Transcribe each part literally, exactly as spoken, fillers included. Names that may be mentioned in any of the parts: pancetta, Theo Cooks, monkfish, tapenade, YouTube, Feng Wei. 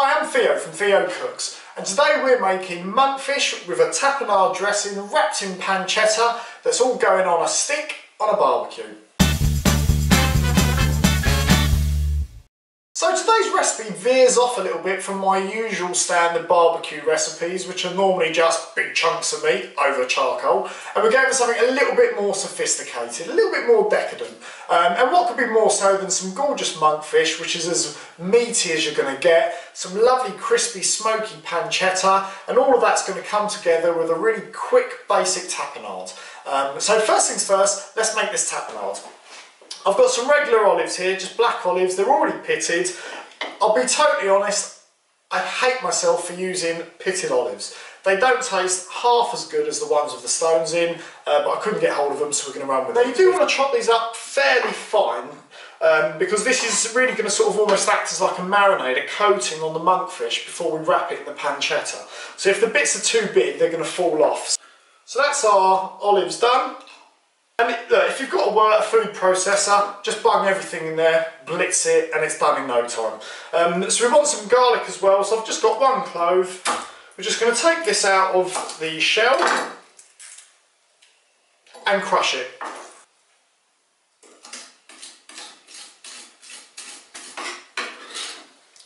Hi, I'm Theo from Theo Cooks, and today we're making monkfish with a tapenade dressing wrapped in pancetta that's all going on a stick on a barbecue. So today's recipe veers off a little bit from my usual standard barbecue recipes, which are normally just big chunks of meat over charcoal, and we're going for something a little bit more sophisticated, a little bit more decadent. Um, and what could be more so than some gorgeous monkfish, which is as meaty as you're going to get, some lovely crispy smoky pancetta, and all of that's going to come together with a really quick basic tapenade. Um, so first things first, let's make this tapenade. I've got some regular olives here, just black olives, they're already pitted. I'll be totally honest, I hate myself for using pitted olives. They don't taste half as good as the ones with the stones in, uh, but I couldn't get hold of them, so we're going to run with them. Now you do want to chop these up fairly fine, um, because this is really going to sort of almost act as like a marinade, a coating on the monkfish before we wrap it in the pancetta. So if the bits are too big, they're going to fall off. So that's our olives done. And look, if you've got a food processor, just bung everything in there, blitz it, and it's done in no time. Um, so we want some garlic as well, so I've just got one clove. We're just going to take this out of the shell and crush it.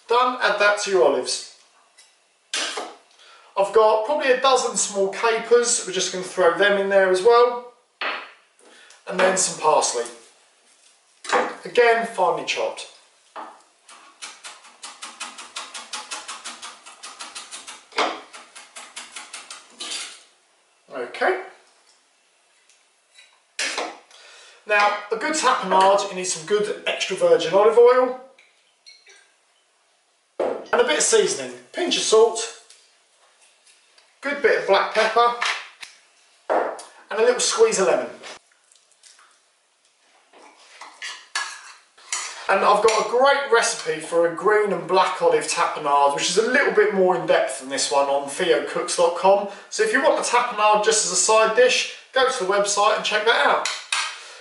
Done, add that to your olives. I've got probably a dozen small capers, we're just going to throw them in there as well. And then some parsley, again finely chopped. Okay. Now a good tapenade, you need some good extra virgin olive oil and a bit of seasoning, pinch of salt, good bit of black pepper and a little squeeze of lemon. And I've got a great recipe for a green and black olive tapenade, which is a little bit more in depth than this one on theo cooks dot com. So if you want a tapenade just as a side dish, go to the website and check that out.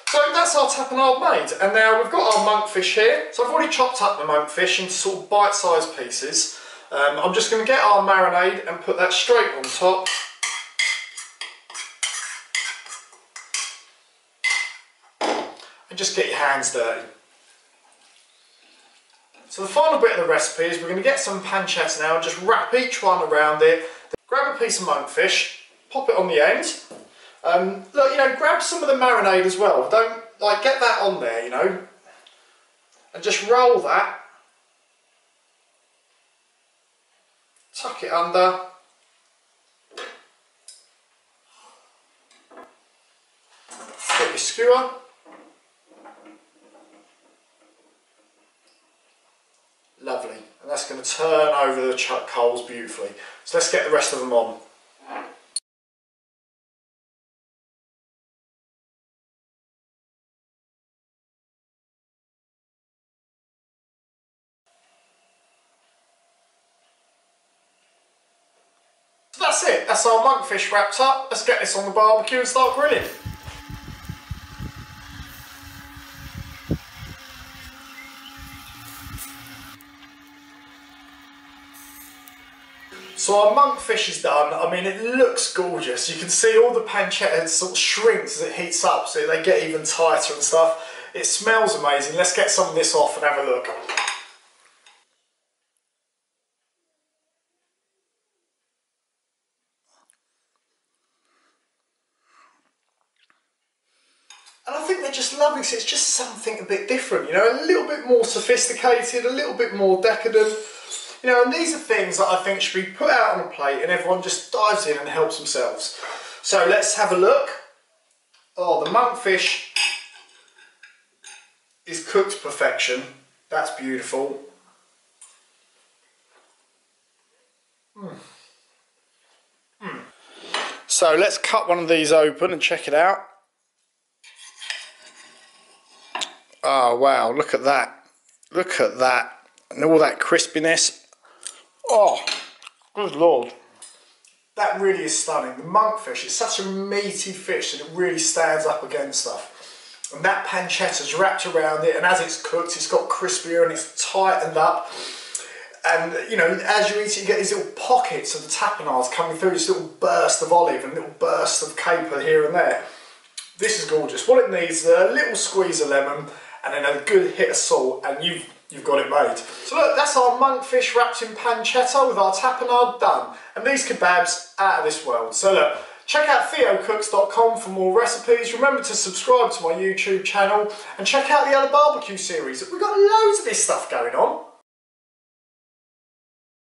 So that's our tapenade made. And now we've got our monkfish here. So I've already chopped up the monkfish into sort of bite-sized pieces. Um, I'm just going to get our marinade and put that straight on top. And just get your hands dirty. So the final bit of the recipe is we're going to get some pancetta now and just wrap each one around it. Grab a piece of monkfish, pop it on the end. Um, look, you know, grab some of the marinade as well. Don't, like, get that on there, you know. And just roll that. Tuck it under. Get your skewer. Lovely, and that's going to turn over the coals beautifully. So let's get the rest of them on. So that's it, that's our monkfish wrapped up. Let's get this on the barbecue and start grilling. So our monkfish is done. I mean, it looks gorgeous. You can see all the pancetta sort of shrinks as it heats up, so they get even tighter and stuff. It smells amazing. Let's get some of this off and have a look. And I think they're just lovely, so it's just something a bit different, you know, a little bit more sophisticated, a little bit more decadent. You know, and these are things that I think should be put out on a plate and everyone just dives in and helps themselves. So let's have a look. Oh, the monkfish is cooked to perfection. That's beautiful. Mm. Mm. So let's cut one of these open and check it out. Oh, wow, look at that. Look at that. And all that crispiness. Oh, good lord. That really is stunning. The monkfish is such a meaty fish that it really stands up against stuff. And that pancetta's wrapped around it, and as it's cooked, it's got crispier and it's tightened up. And you know, as you eat it, you get these little pockets of the tapenades coming through, this little burst of olive and little burst of caper here and there. This is gorgeous. What it needs is a little squeeze of lemon and then a good hit of salt, and you've, you've got it made. So look, that's our monkfish wrapped in pancetta with our tapenade done. And these kebabs, out of this world. So look, check out theo cooks dot com for more recipes. Remember to subscribe to my YouTube channel and check out the other barbecue series. We've got loads of this stuff going on.